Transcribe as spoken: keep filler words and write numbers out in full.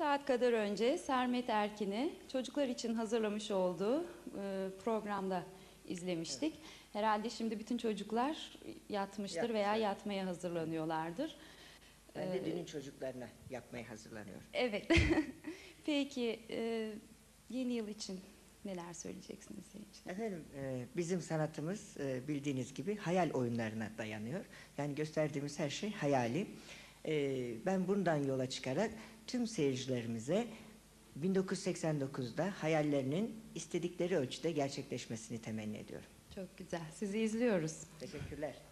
saat kadar önce Sermet Erkin'i çocuklar için hazırlamış olduğu programda izlemiştik. Evet. Herhalde şimdi bütün çocuklar yatmıştır Yapmışlar. veya yatmaya hazırlanıyorlardır. Ben de dünün çocuklarına yapmaya hazırlanıyorum. Evet. Peki yeni yıl için neler söyleyeceksiniz? Efendim, bizim sanatımız bildiğiniz gibi hayal oyunlarına dayanıyor. Yani gösterdiğimiz her şey hayali. Ben bundan yola çıkarak tüm seyircilerimize bin dokuz yüz seksen dokuzda hayallerinin istedikleri ölçüde gerçekleşmesini temenni ediyorum. Çok güzel. Sizi izliyoruz. Teşekkürler.